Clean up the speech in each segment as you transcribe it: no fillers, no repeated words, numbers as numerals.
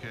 Okay.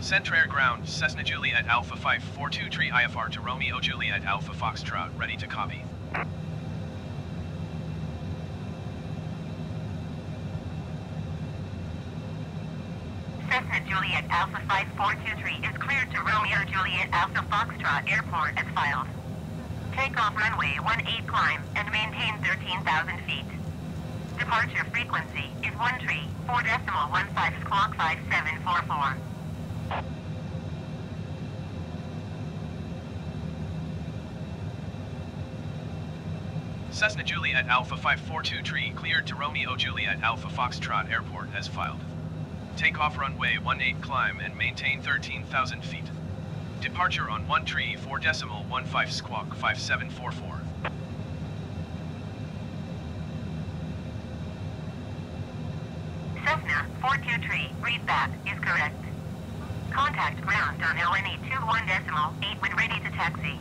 Centrair ground, Cessna Juliet Alpha 5423 IFR to Romeo Juliet Alpha Foxtrot, ready to copy. Cessna Juliet Alpha 5423 is cleared to Romeo Juliet Alpha Foxtrot Airport as filed. Take off runway 18 climb and maintain 13,000 feet. Departure frequency is 134.15 clock 5744. Cessna Juliet Alpha 5423 cleared to Romeo Juliet Alpha Foxtrot Airport as filed. Take off runway 18 climb and maintain 13,000 feet. Departure on 134.15 squawk 5744. Cessna 423, read back, is correct. Contact ground on LNE 21.8 when ready to taxi.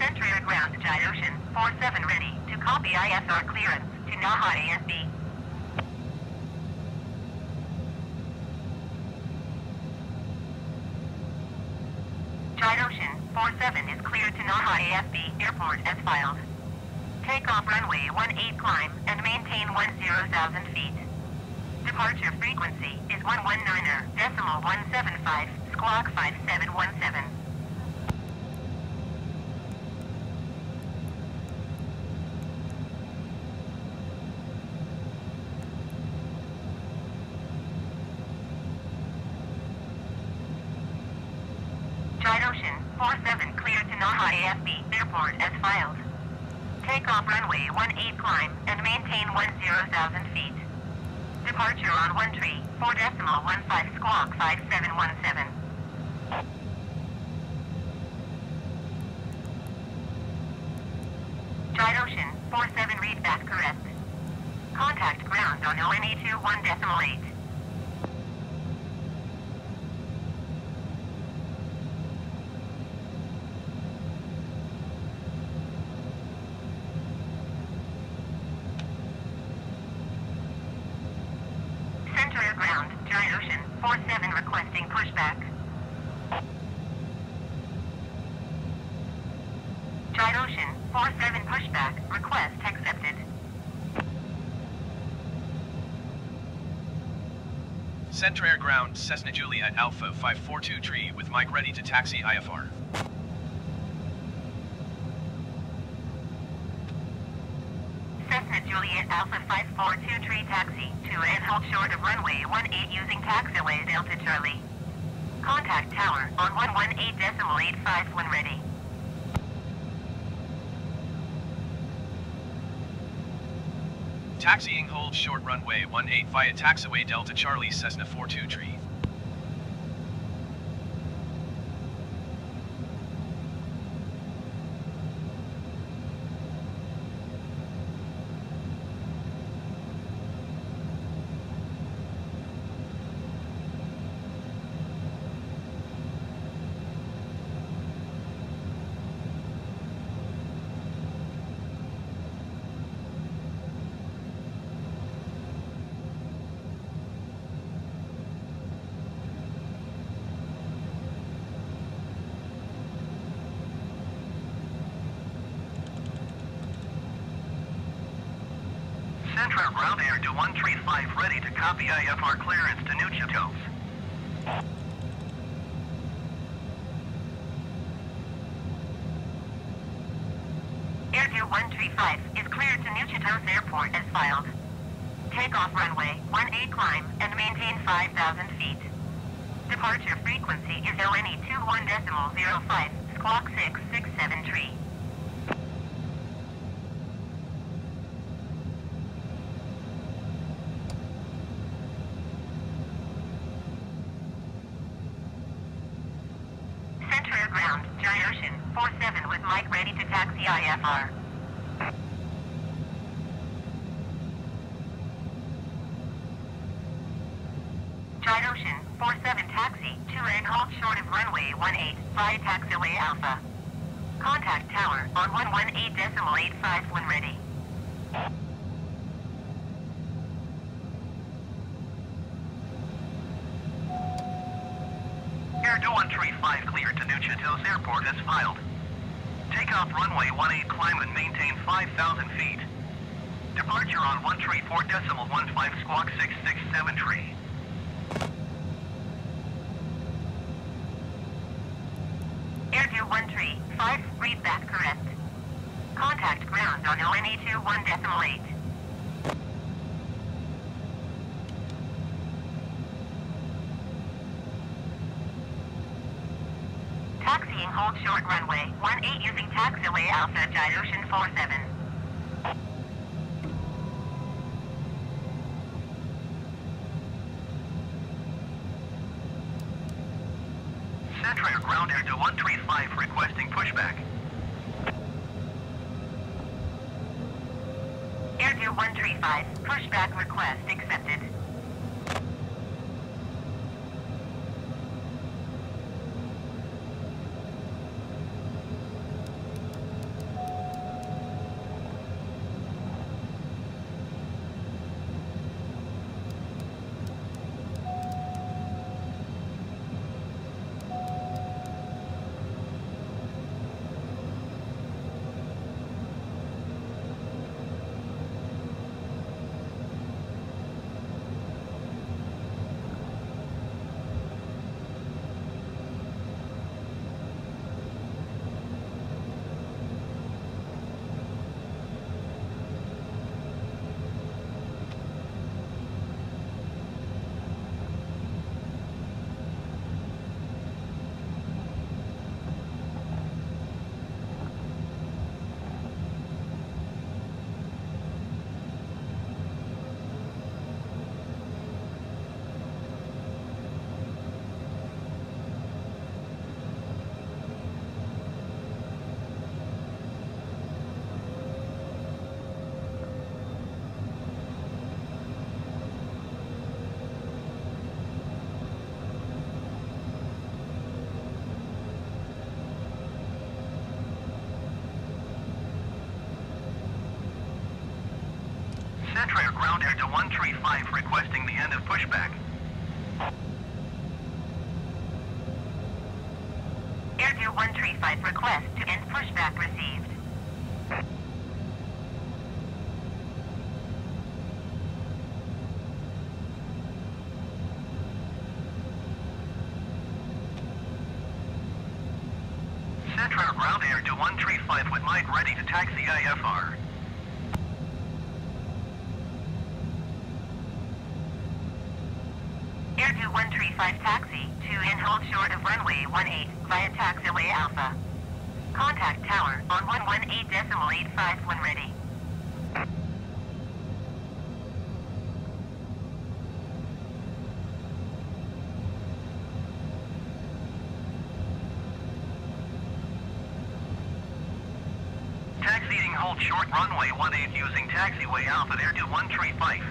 Centrair ground to Tride Ocean 47 ready to copy ISR clearance to Naha AFB. Tride Ocean 47 is cleared to Naha AFB Airport as filed. Take off runway 18 climb and maintain 10,000 feet. Departure frequency is 119.175 squawk 5717. Ocean 47 cleared to Naha AFB Airport as filed. Take off runway 18 climb and maintain 10,000 feet. Departure on 134.15 squawk 5717. Tride Ocean 47 read back correct. Contact ground on LNE 21.8. Ground, Tride Ocean 47 requesting pushback. Tride Ocean 47 pushback, request accepted. Centrair ground, Cessna Juliet Alpha 5423 with Mike ready to taxi IFR. Cessna Juliet Alpha 5423 taxi to and hold short of runway 18 using taxiway Delta Charlie. Contact tower on 118.85 when ready. Taxiing hold short runway 18 via taxiway Delta Charlie Cessna 423. Centrair ground air to 135 ready to copy IFR clearance to New Chitose. Airview 135 is cleared to New Chitose Airport as filed. Take off runway 18 climb and maintain 5,000 feet. Departure frequency is LNE 21.05, squawk 6673. Centrair ground, Tride Ocean 47 with Mike ready to taxi IFR. Tride Ocean 47 taxi to and halt short of runway 18 by taxiway Alpha. Contact tower on 118.85 when ready. Airview 135 cleared to New Chitose Airport as filed. Take off runway 18 climb and maintain 5,000 feet. Departure on 134.15 squawk 6673. Airview 135, read that correct. Contact ground on LNE 21.8. Taxiing hold short runway 18 using taxiway Alpha Tride Ocean 47. Centrair ground air to 135 requesting pushback. Airview 135, pushback request accepted. Centrair ground air to 135 requesting the end of pushback. Airview 135 request to end pushback received. Centrair ground air to 135 with Mike ready to taxi IFR. Airview 135 taxi to and hold short of runway 18 via taxiway Alpha. Contact tower on 118.85 when ready. Taxiing hold short runway 18 using taxiway Alpha there to 135.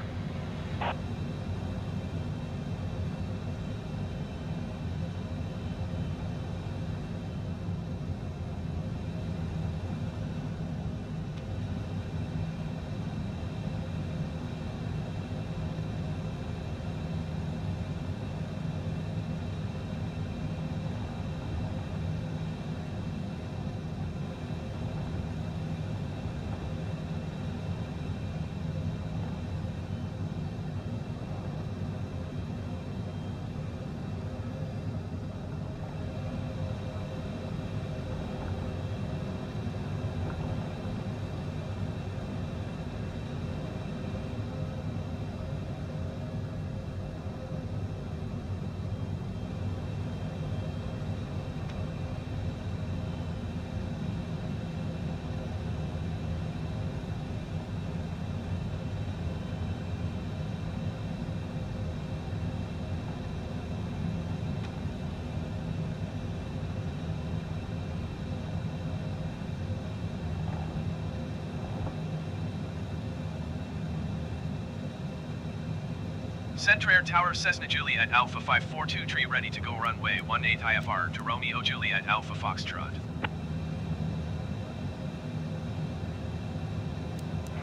Centrair Tower Cessna Juliet Alpha 5423 ready to go runway 18 IFR to Romeo Juliet Alpha Foxtrot.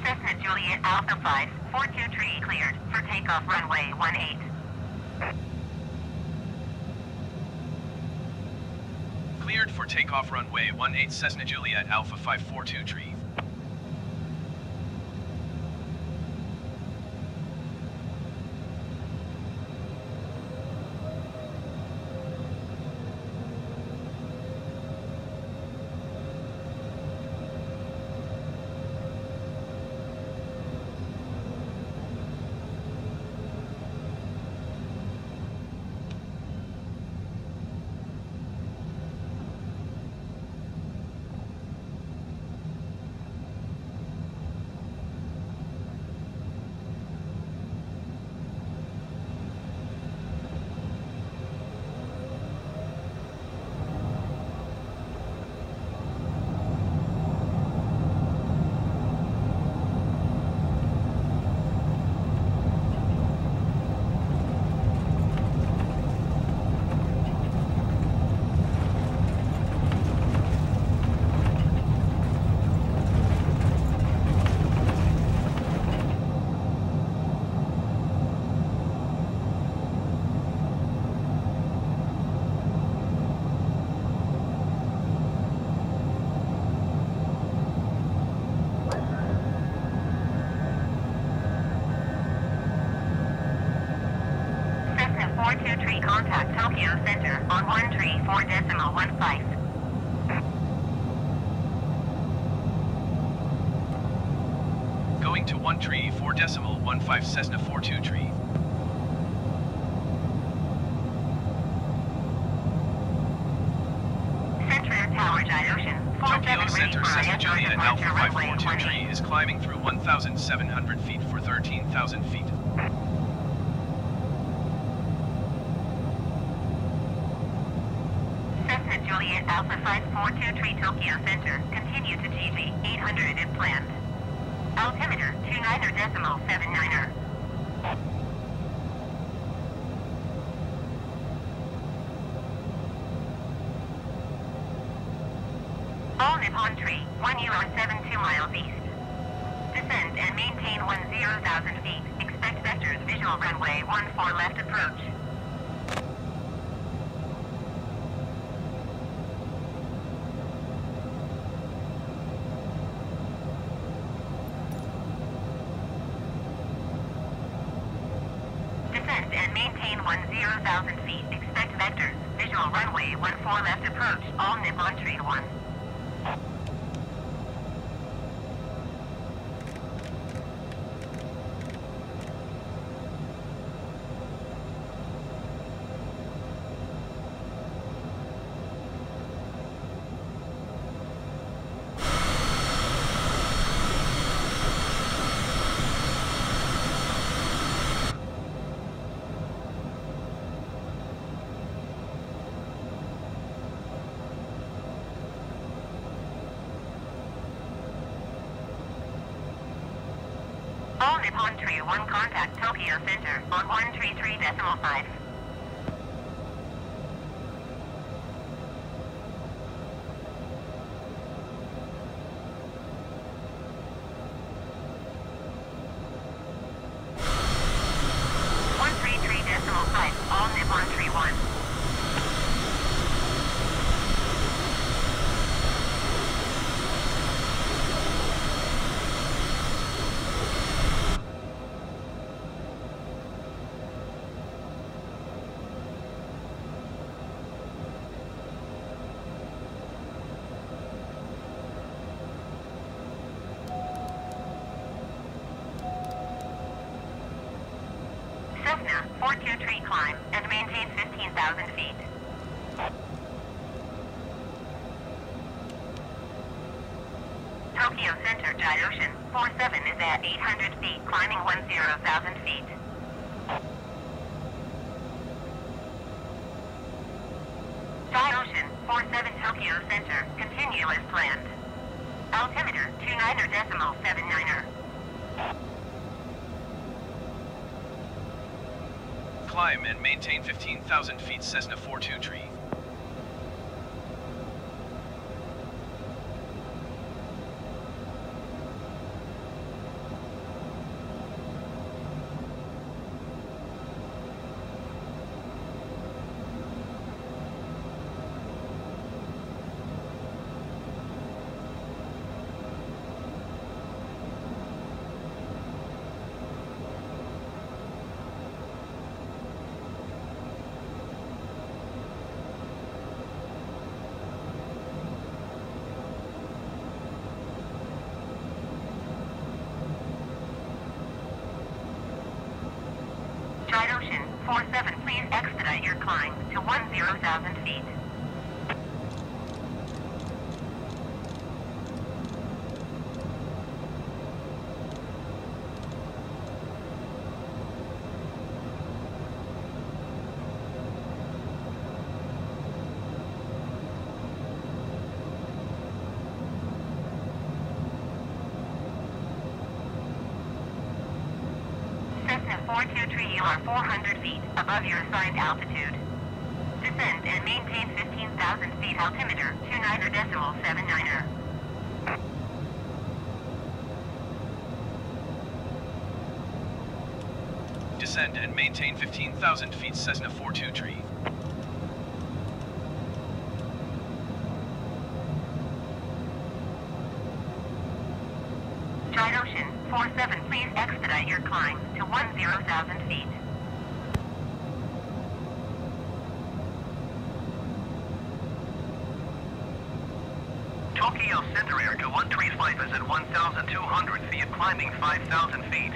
Cessna Juliet Alpha 5423 cleared for takeoff runway 18. Cleared for takeoff runway 18 Cessna Juliet Alpha 5423. Contact Tokyo Center on 134.15. Going to 134.15 Cessna 423. Centrair Tower Tride Ocean 47. Tokyo Center Cessna Juliet Alpha 5423 is climbing through 1,700 feet for 13,000 feet. Juliet Alpha 5423 Tokyo Center, continue to GV 800 if planned. Altimeter 29.79er. All Nippon Tree, 1.72 miles east. Descend and maintain 10,000 feet. Expect vectors visual runway 14 left approach. And maintain 10,000 feet. Expect vectors. Visual runway 14 left approach. All Nippon Tree 1. All Nippon Tree 1 contact Tokyo Center on 133.5. Cessna 423 climb and maintain 15,000 feet. Tokyo Center Tride Ocean 47 is at 800 feet, climbing 10,000 feet. Tride Ocean 47 Tokyo Center, continue as planned. Altimeter 29.79er. climb and maintain 15,000 feet Cessna 423. Tride Ocean 47, please expedite your climb to 10,000 feet. Cessna 423, you are 400 feet above your assigned altitude. Descend and maintain 15,000 feet altimeter, 29.79er. Descend and maintain 15,000 feet Cessna 423. Tride Ocean 47, please expedite your climb to 10,000 feet. Tokyo Center to 135 is at 1,200 feet, climbing 5,000 feet.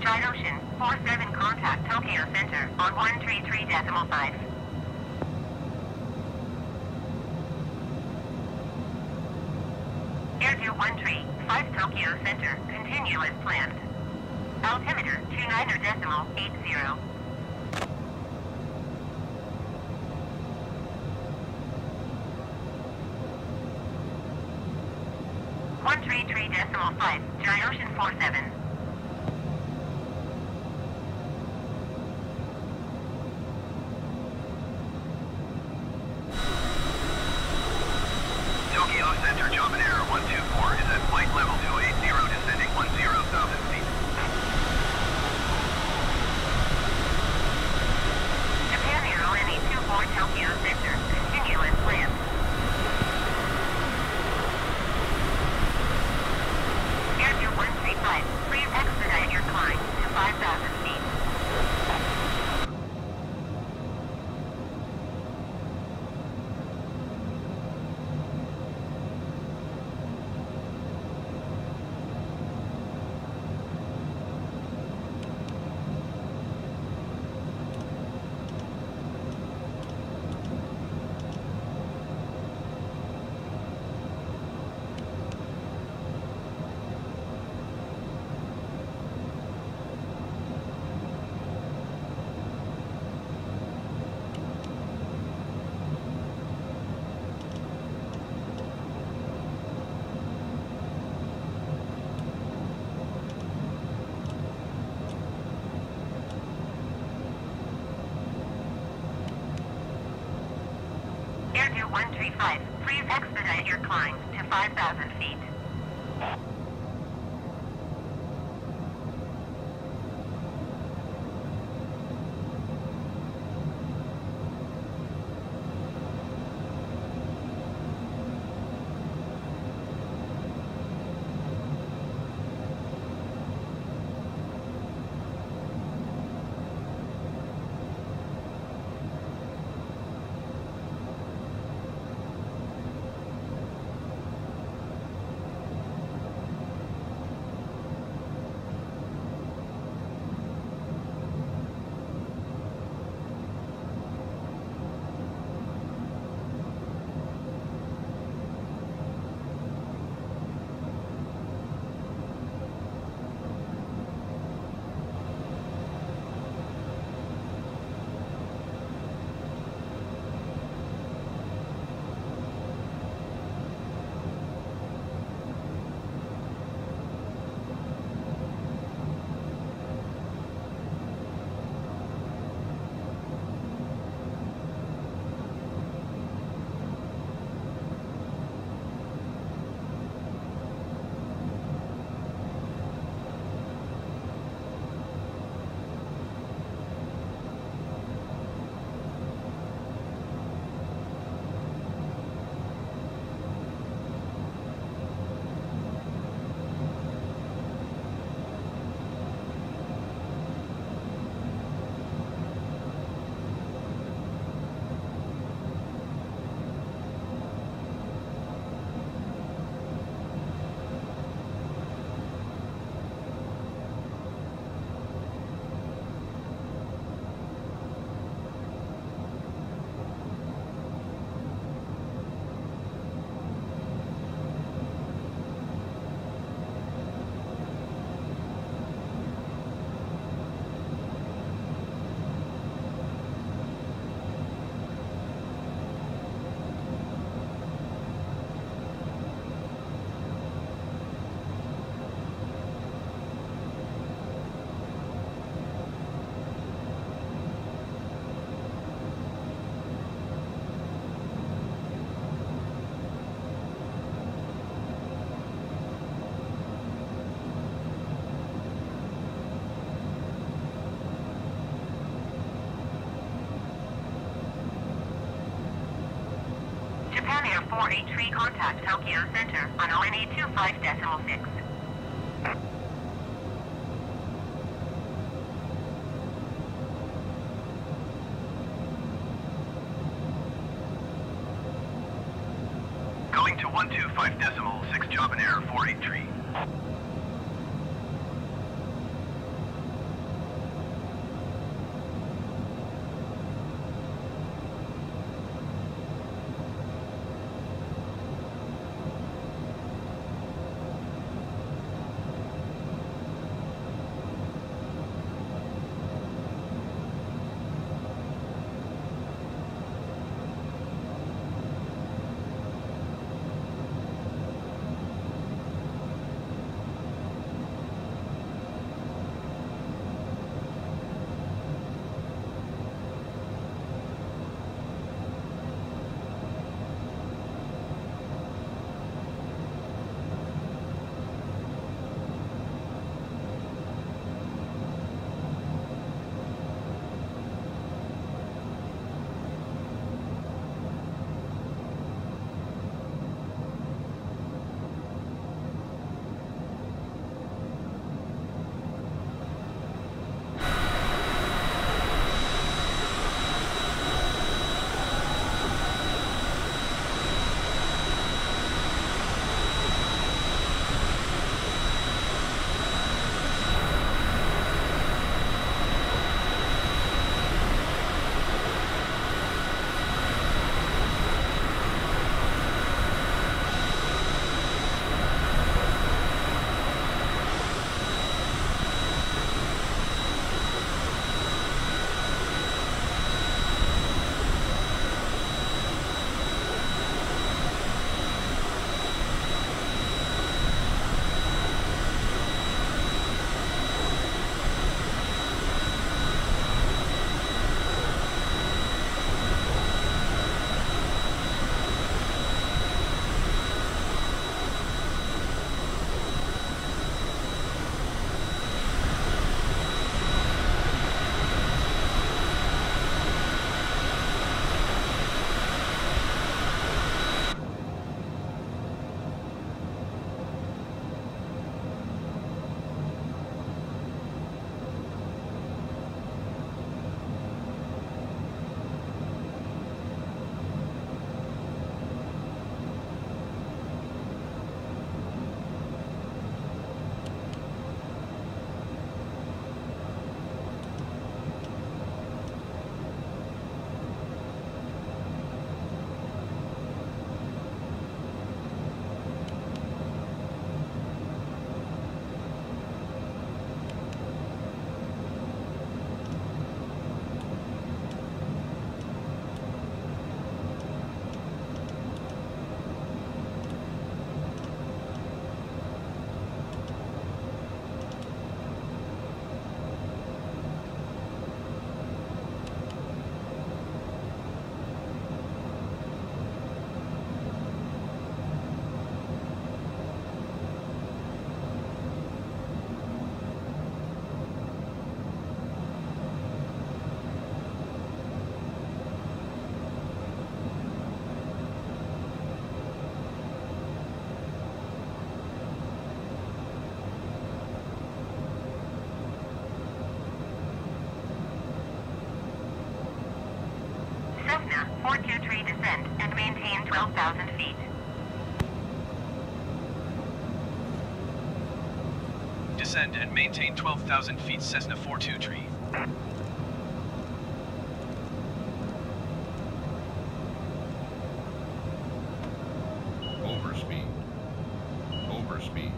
Tride Ocean 47, contact Tokyo Center on 133.5. Airview 135 Tokyo Center, continue as planned. Altimeter 29.80. Tride Ocean 47. Tokyo Center, Jump and Error 124 is at flight level 280, descending 10,000 feet. Japan Aero NA24 Tokyo Center, continue as planned. Airview 135, please expedite your climb to 5,000 feet. Airview 135, please expedite your climb to 5,000 feet. 483, contact Tokyo Center on ONA 25.6. Going to 125.6, job and error 483. Cessna 423, descend and maintain 12,000 feet. Descend and maintain 12,000 feet, Cessna 423. Overspeed. Overspeed.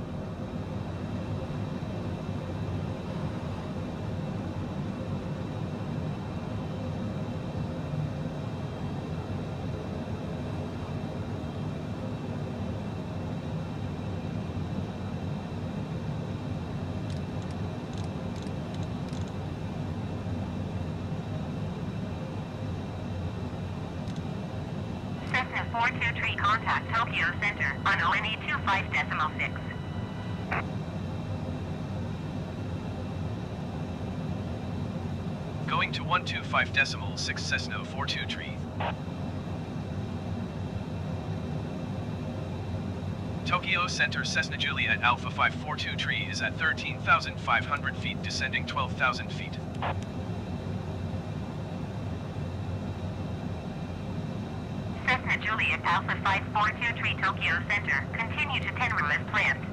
Cessna 423, contact Tokyo Center on ONA 25.6. Going to 125.6, Cessna 423. Tokyo Center Cessna Juliet Alpha 5423 is at 13,500 feet, descending 12,000 feet. Cessna Juliet Alpha 5423 Tokyo Center, continue to 10 room as planned.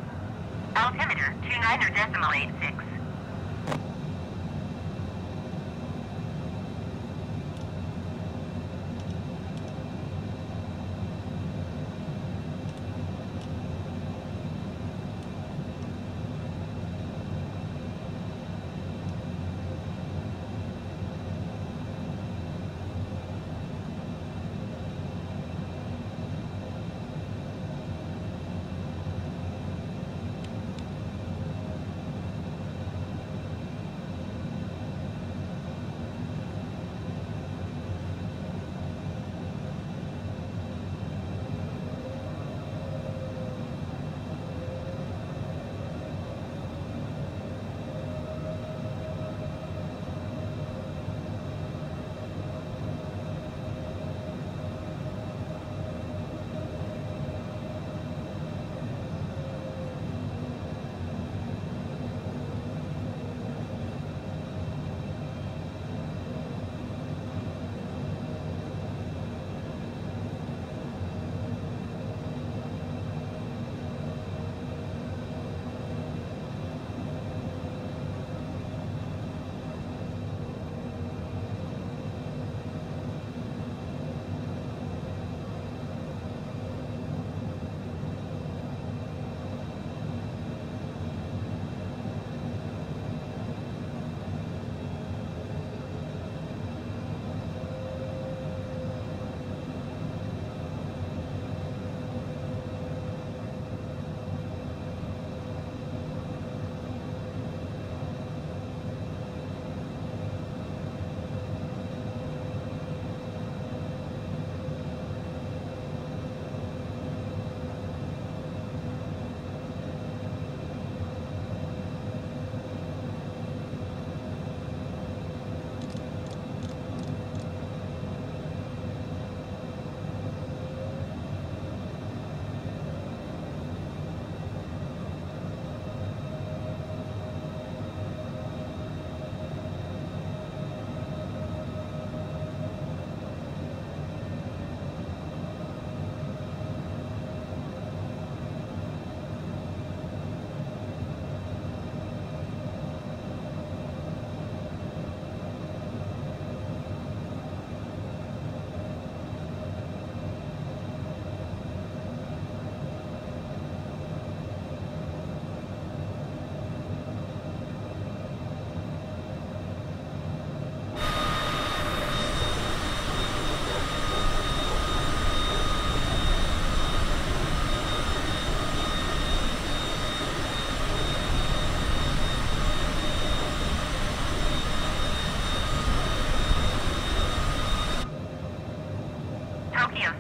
Altimeter 29.86.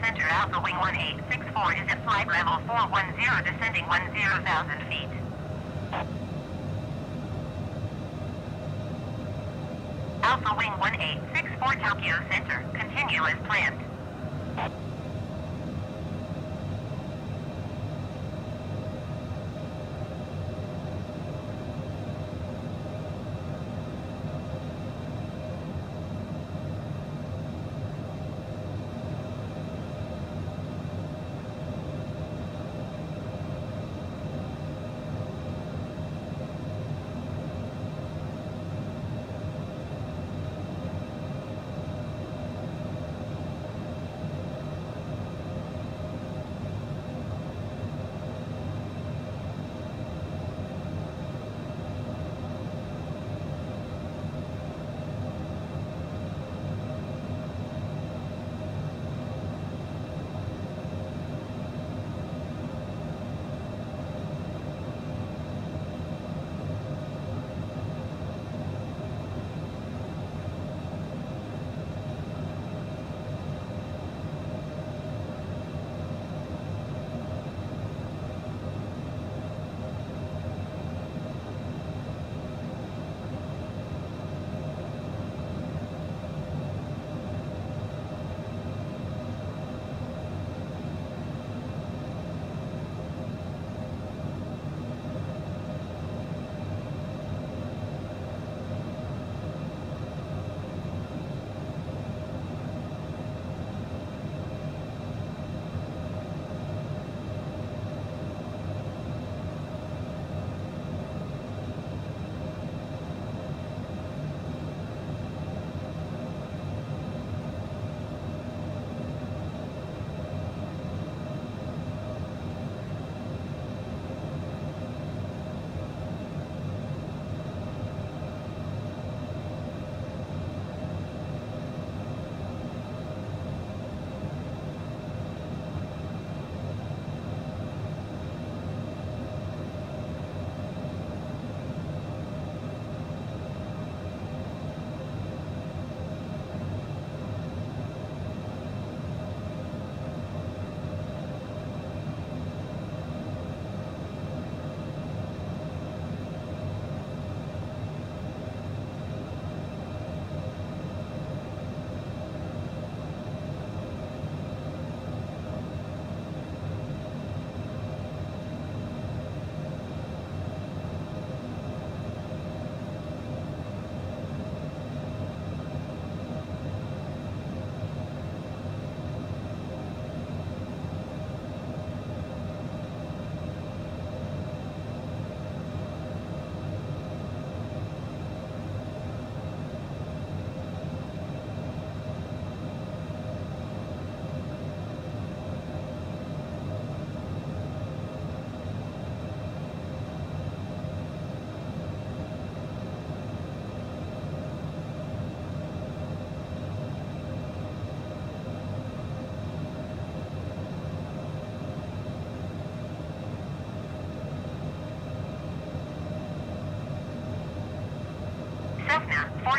Center Alpha Wing 1864 is at flight level 410, descending 10,000 feet. Alpha Wing 1864 Tokyo Center, continue as planned.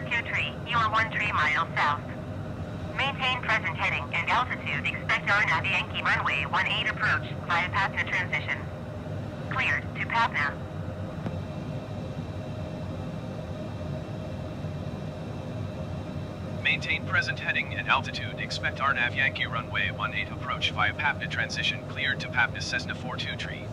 423, you are 13 miles south. Maintain present heading and altitude. Expect RNAV Yankee runway 18 approach via PAPNA transition. Cleared to PAPNA. Maintain present heading and altitude. Expect RNAV Yankee runway 18 approach via PAPNA transition. Cleared to PAPNA Cessna 423.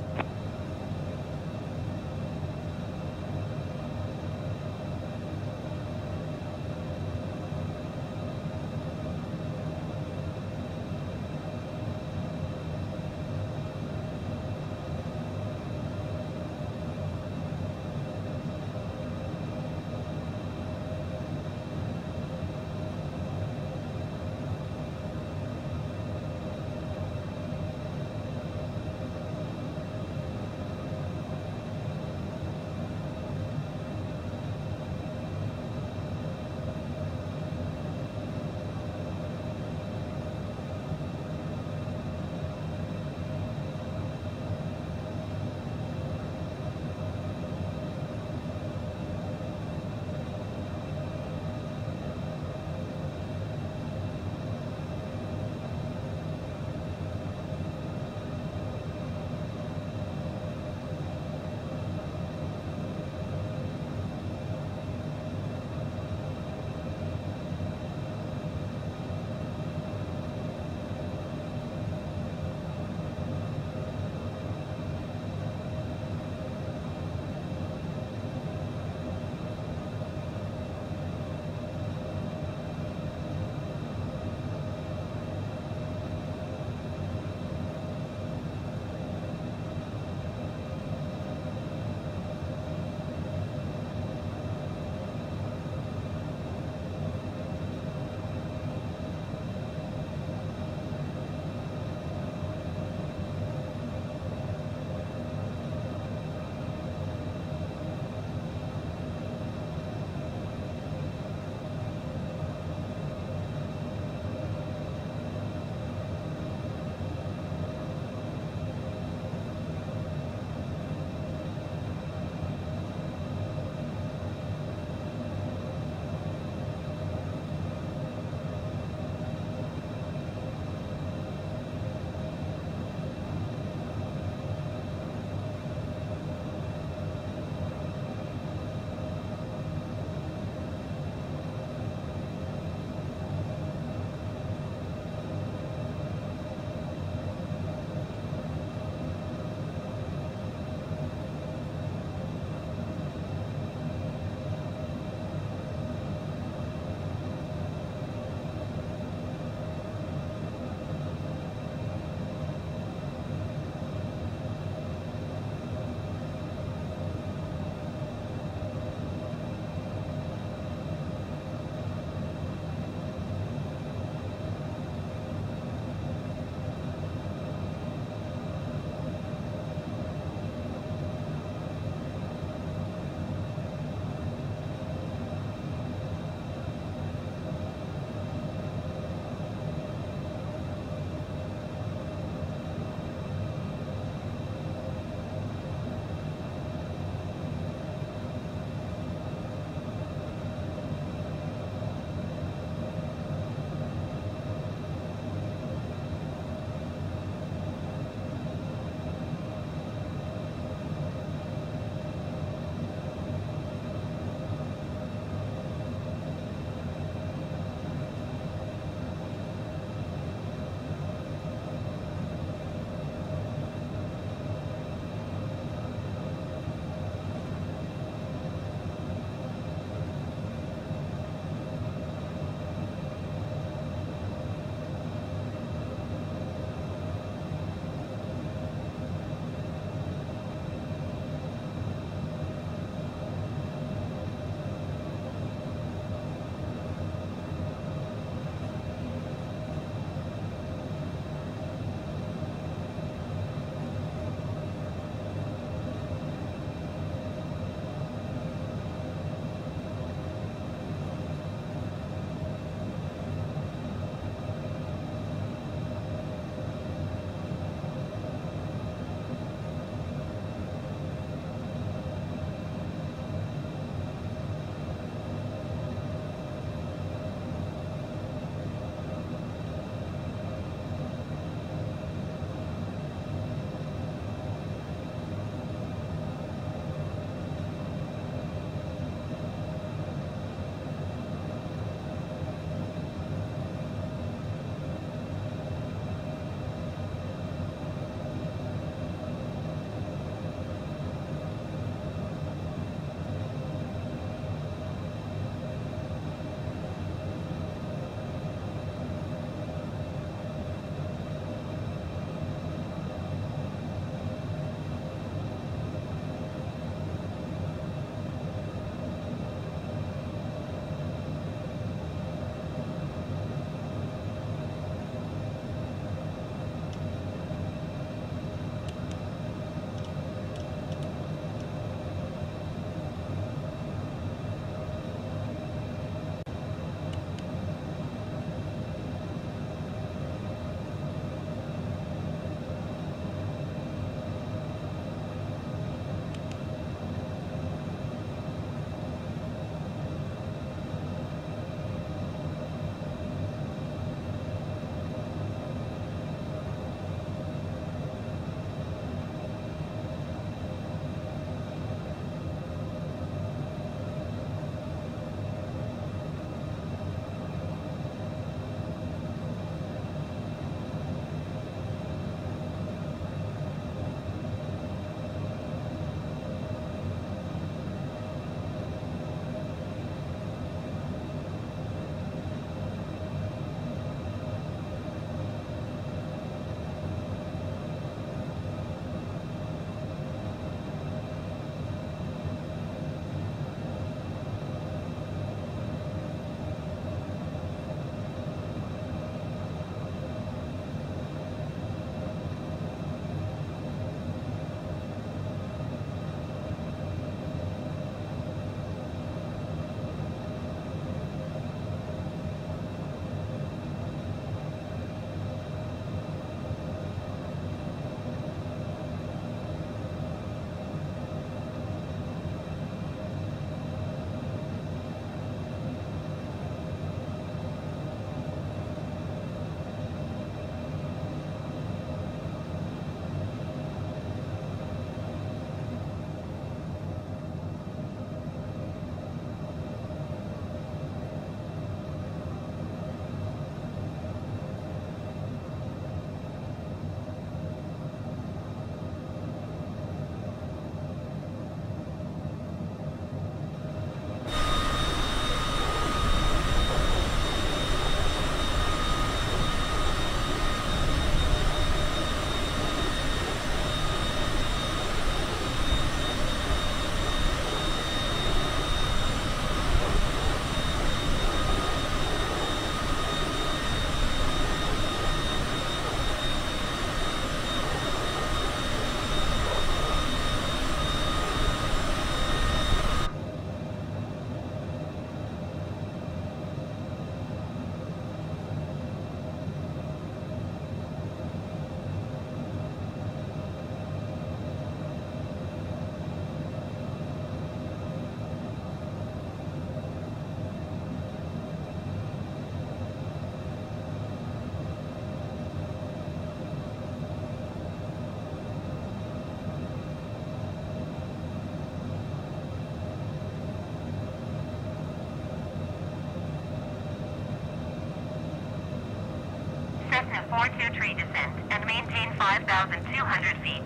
423 descent and maintain 5,200 feet.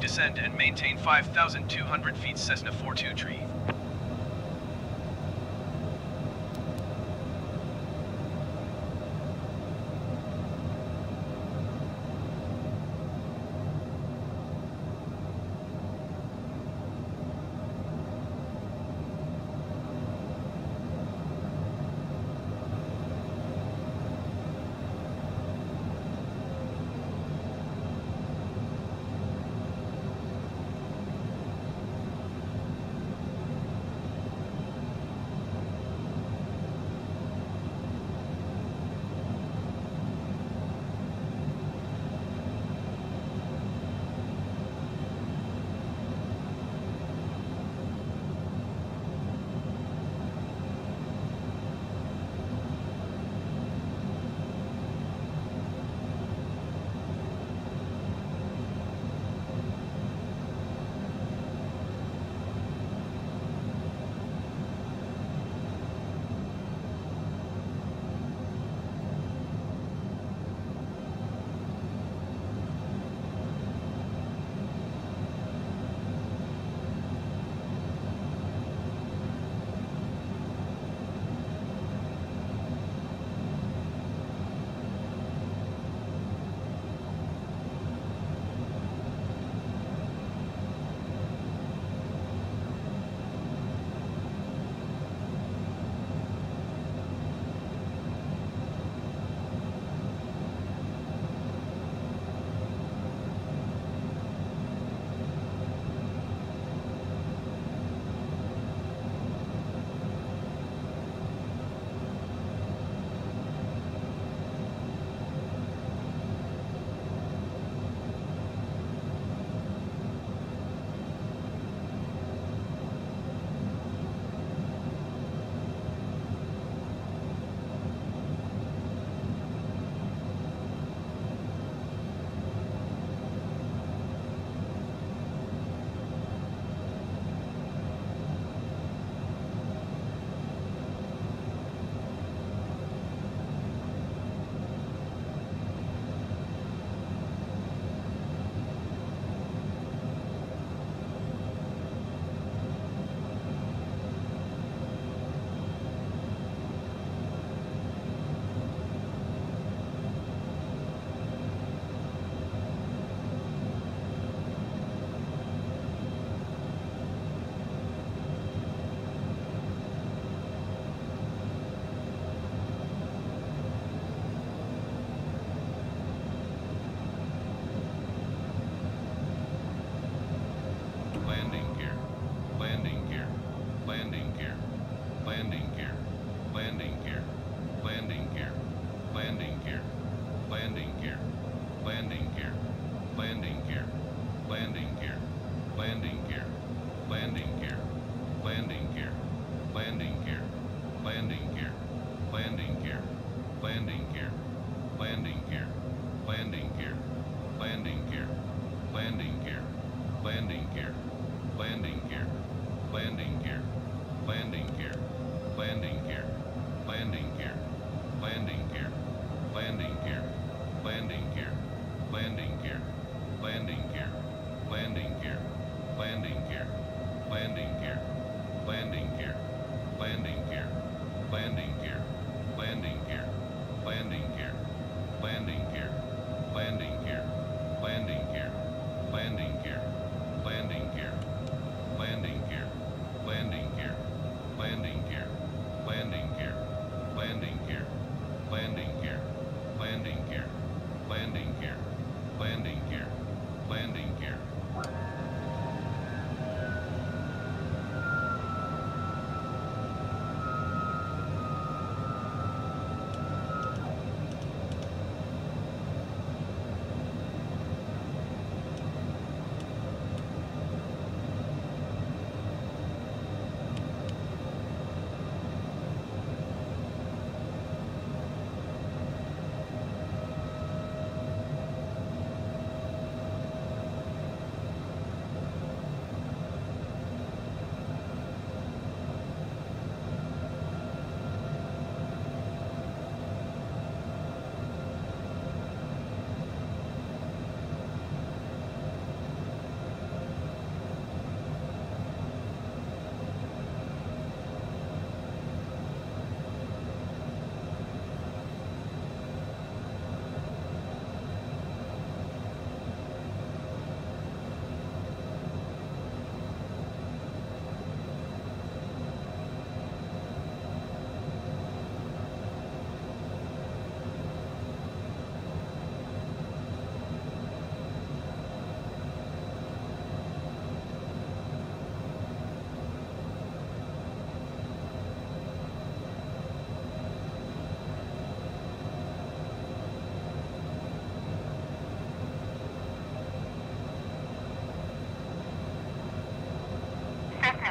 Descend and maintain 5,200 feet, Cessna 423.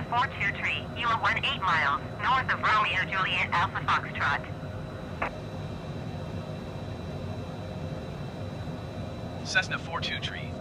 423. You are 18 miles north of Romeo Juliet Alpha Foxtrot. Cessna 423.